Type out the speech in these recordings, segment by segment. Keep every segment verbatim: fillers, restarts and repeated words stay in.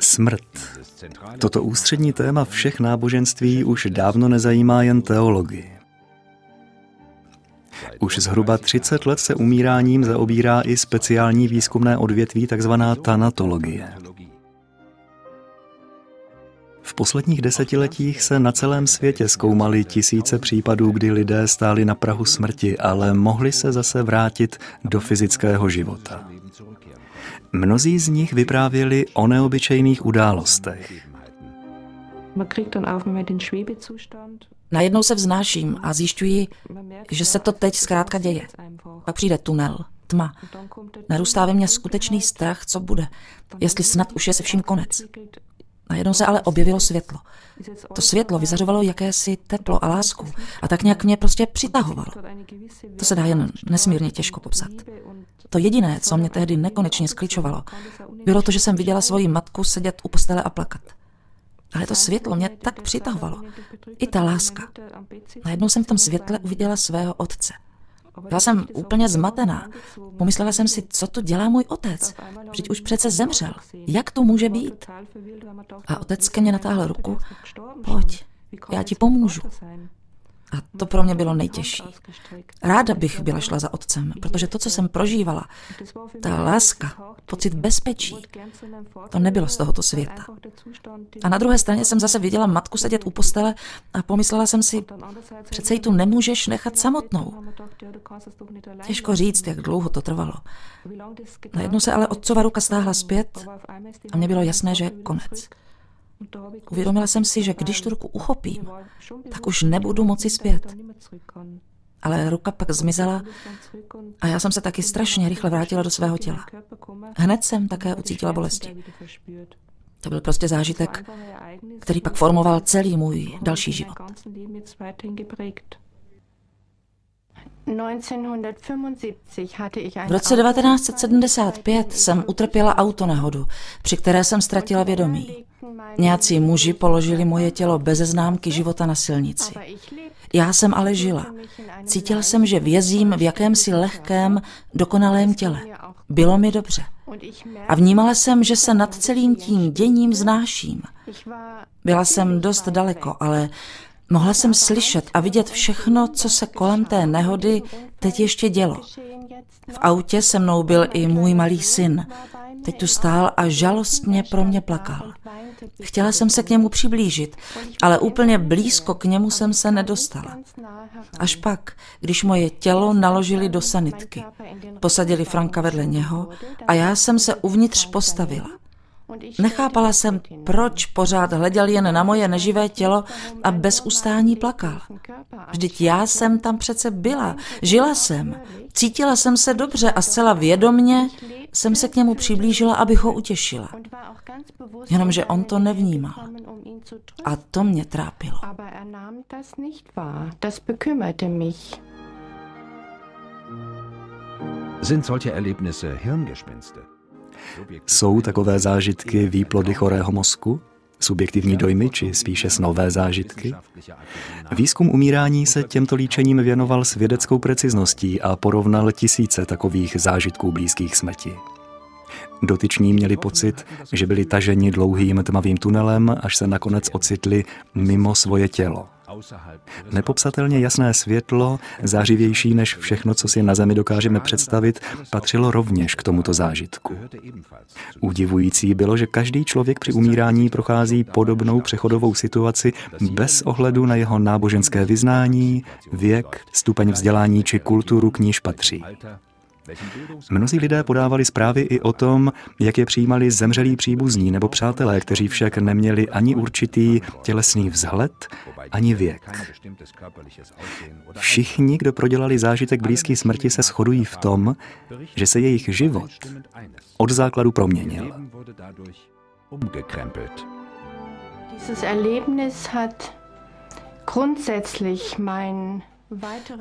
Smrt. Toto ústřední téma všech náboženství už dávno nezajímá jen teologii. Už zhruba třicet let se umíráním zaobírá i speciální výzkumné odvětví, takzvaná thanatologie. V posledních desetiletích se na celém světě zkoumaly tisíce případů, kdy lidé stáli na prahu smrti, ale mohli se zase vrátit do fyzického života. Mnozí z nich vyprávěli o neobyčejných událostech. Najednou se vznáším a zjišťuji, že se to teď zkrátka děje. Pak přijde tunel, tma. Narůstá ve mně skutečný strach, co bude, jestli snad už je se vším konec. Najednou se ale objevilo světlo. To světlo vyzařovalo jakési teplo a lásku a tak nějak mě prostě přitahovalo. To se dá jen nesmírně těžko popsat. To jediné, co mě tehdy nekonečně skličovalo, bylo to, že jsem viděla svoji matku sedět u postele a plakat. Ale to světlo mě tak přitahovalo. I ta láska. Najednou jsem v tom světle uviděla svého otce. Byla jsem úplně zmatená. Pomyslela jsem si, co tu dělá můj otec? Vždyť už přece zemřel. Jak to může být? A otec ke mně natáhl ruku. Pojď, já ti pomůžu. A to pro mě bylo nejtěžší. Ráda bych byla šla za otcem, protože to, co jsem prožívala, ta láska, pocit bezpečí, to nebylo z tohoto světa. A na druhé straně jsem zase viděla matku sedět u postele a pomyslela jsem si, přece ji tu nemůžeš nechat samotnou. Těžko říct, jak dlouho to trvalo. Najednou se ale otcova ruka stáhla zpět a mně bylo jasné, že je konec. Uvědomila jsem si, že když tu ruku uchopím, tak už nebudu moci zpět. Ale ruka pak zmizela a já jsem se taky strašně rychle vrátila do svého těla. Hned jsem také ucítila bolesti. To byl prostě zážitek, který pak formoval celý můj další život. V roce devatenáct set sedmdesát pět jsem utrpěla autonehodu, při které jsem ztratila vědomí. Nějací muži položili moje tělo beze známky života na silnici. Já jsem ale žila. Cítila jsem, že vězím v jakémsi lehkém, dokonalém těle. Bylo mi dobře. A vnímala jsem, že se nad celým tím děním znáším. Byla jsem dost daleko, ale mohla jsem slyšet a vidět všechno, co se kolem té nehody teď ještě dělo. V autě se mnou byl i můj malý syn. Teď tu stál a žalostně pro mě plakal. Chtěla jsem se k němu přiblížit, ale úplně blízko k němu jsem se nedostala. Až pak, když moje tělo naložili do sanitky, posadili Franka vedle něho a já jsem se uvnitř postavila. Nechápala jsem, proč pořád hleděl jen na moje neživé tělo a bez ustání plakal. Vždyť já jsem tam přece byla, žila jsem, cítila jsem se dobře a zcela vědomně jsem se k němu přiblížila, abych ho utěšila. Jenomže on to nevnímal. A to mě trápilo. Sind solche Erlebnisse Hirngespinste? Jsou takové zážitky výplody chorého mozku, subjektivní dojmy či spíše snové zážitky? Výzkum umírání se těmto líčením věnoval s vědeckou precizností a porovnal tisíce takových zážitků blízkých smrti. Dotyční měli pocit, že byli taženi dlouhým tmavým tunelem, až se nakonec ocitli mimo svoje tělo. Nepopsatelně jasné světlo, zářivější než všechno, co si na zemi dokážeme představit, patřilo rovněž k tomuto zážitku. Udivující bylo, že každý člověk při umírání prochází podobnou přechodovou situaci bez ohledu na jeho náboženské vyznání, věk, stupeň vzdělání či kulturu, k níž patří. Mnozí lidé podávali zprávy i o tom, jak je přijímali zemřelí příbuzní nebo přátelé, kteří však neměli ani určitý tělesný vzhled, ani věk. Všichni, kdo prodělali zážitek blízké smrti, se shodují v tom, že se jejich život od základu proměnil.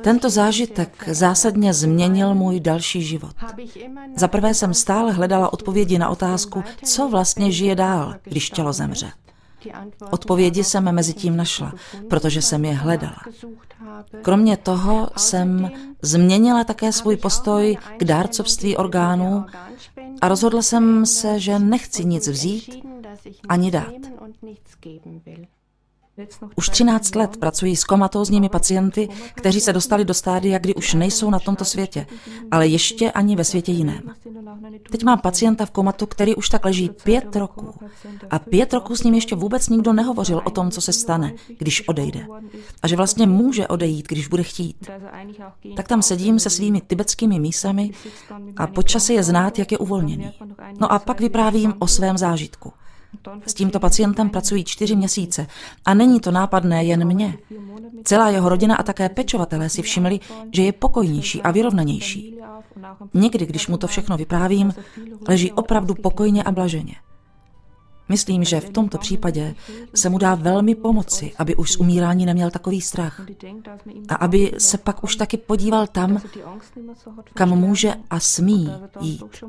Tento zážitek zásadně změnil můj další život. Za prvé jsem stále hledala odpovědi na otázku, co vlastně žije dál, když tělo zemře. Odpovědi jsem mezi tím našla, protože jsem je hledala. Kromě toho jsem změnila také svůj postoj k dárcovství orgánů A rozhodla jsem se, že nechci nic vzít ani dát. Už třináct let pracuji s komatózními pacienty, kteří se dostali do stádia, kdy už nejsou na tomto světě, ale ještě ani ve světě jiném. Teď mám pacienta v komatu, který už tak leží pět roků. A pět roků s ním ještě vůbec nikdo nehovořil o tom, co se stane, když odejde. A že vlastně může odejít, když bude chtít. Tak tam sedím se svými tibetskými mísami a po čase je znát, jak je uvolněný. No a pak vyprávím o svém zážitku. S tímto pacientem pracují čtyři měsíce a není to nápadné jen mně. Celá jeho rodina a také pečovatelé si všimli, že je pokojnější a vyrovnanější. Někdy, když mu to všechno vyprávím, leží opravdu pokojně a blaženě. Myslím, že v tomto případě se mu dá velmi pomoci, aby už z umírání neměl takový strach a aby se pak už taky podíval tam, kam může a smí jít.